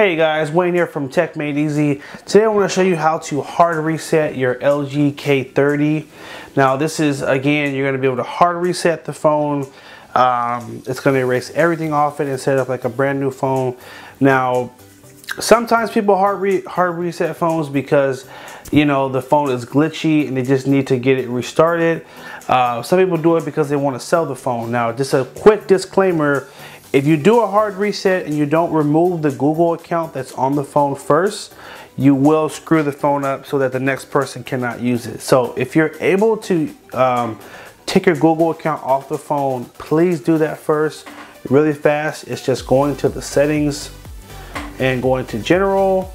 Hey guys, Wayne here from Tech Made Easy. Today I want to show you how to hard reset your LG K30. Now this is, again, you're going to be able to hard reset the phone. It's going to erase everything off it and set up like a brand new phone. Now sometimes people hard reset phones because, you know, the phone is glitchy and they just need to get it restarted. Some people do it because they want to sell the phone. Now just a quick disclaimer. If you do a hard reset and you don't remove the Google account that's on the phone first, you will screw the phone up so that the next person cannot use it. So if you're able to take your Google account off the phone, please do that first. Really fast, it's just going to the settings and going to general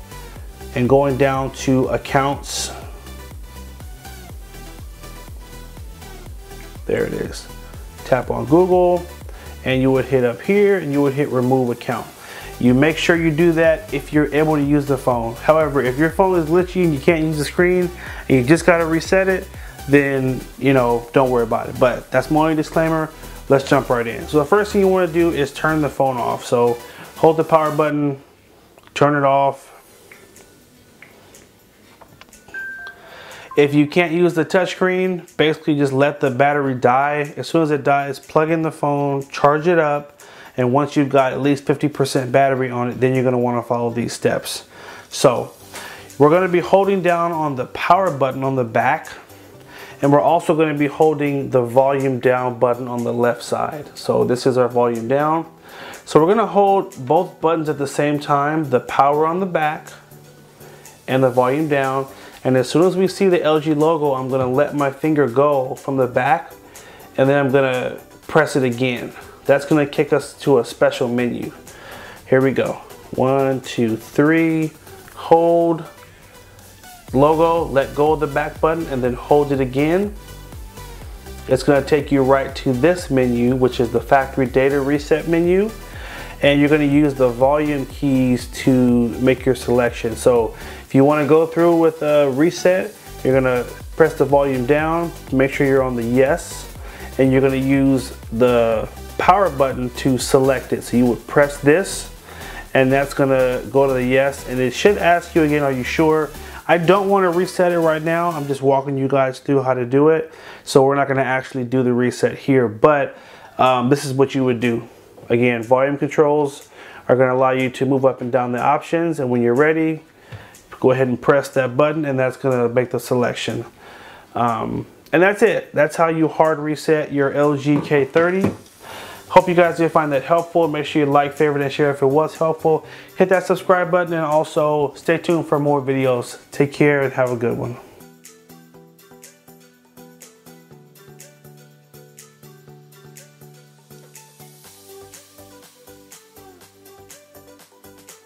and going down to accounts. There it is. Tap on Google. And you would hit up here and you would hit remove account. You make sure you do that if you're able to use the phone. However, if your phone is glitchy and you can't use the screen and you just gotta reset it, then, you know, don't worry about it. But that's my only disclaimer. Let's jump right in. So the first thing you wanna do is turn the phone off. So hold the power button, turn it off. If you can't use the touchscreen, basically just let the battery die. As soon as it dies, plug in the phone, charge it up, and once you've got at least 50% battery on it, then you're gonna wanna follow these steps. So, we're gonna be holding down on the power button on the back, and we're also gonna be holding the volume down button on the left side. So this is our volume down. So we're gonna hold both buttons at the same time, the power on the back and the volume down. And as soon as we see the LG logo, I'm gonna let my finger go from the back and then I'm gonna press it again. That's gonna kick us to a special menu. Here we go. 1, 2, 3, hold, logo, let go of the back button and then hold it again. It's gonna take you right to this menu, which is the factory data reset menu. And you're gonna use the volume keys to make your selection. So if you wanna go through with a reset, you're gonna press the volume down, make sure you're on the yes, and you're gonna use the power button to select it. So you would press this, and that's gonna go to the yes, and it should ask you again, are you sure? I don't wanna reset it right now, I'm just walking you guys through how to do it. So we're not gonna actually do the reset here, but this is what you would do. Again, volume controls are going to allow you to move up and down the options, and when you're ready, go ahead and press that button and that's going to make the selection. And that's it. That's how you hard reset your LG K30. Hope you guys did find that helpful. Make sure you like, favorite, and share if it was helpful. Hit that subscribe button and also stay tuned for more videos. Take care and have a good one.